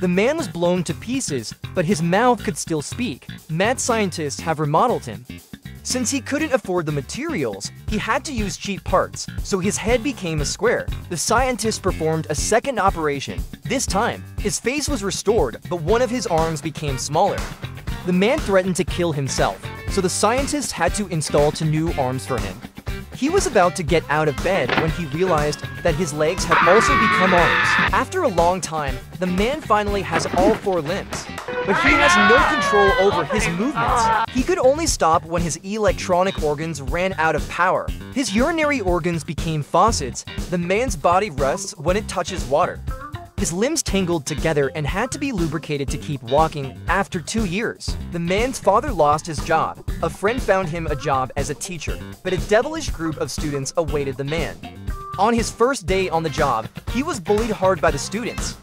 The man was blown to pieces, but his mouth could still speak. Mad scientists have remodeled him. Since he couldn't afford the materials, he had to use cheap parts, so his head became a square. The scientist performed a second operation. This time, his face was restored, but one of his arms became smaller. The man threatened to kill himself, so the scientists had to install two new arms for him. He was about to get out of bed when he realized that his legs had also become arms. After a long time, the man finally has all four limbs, but he has no control over his movements. He could only stop when his electronic organs ran out of power. His urinary organs became faucets. The man's body rusts when it touches water. His limbs tangled together and had to be lubricated to keep walking. After 2 years, the man's father lost his job. A friend found him a job as a teacher, but a devilish group of students awaited the man. On his first day on the job, he was bullied hard by the students.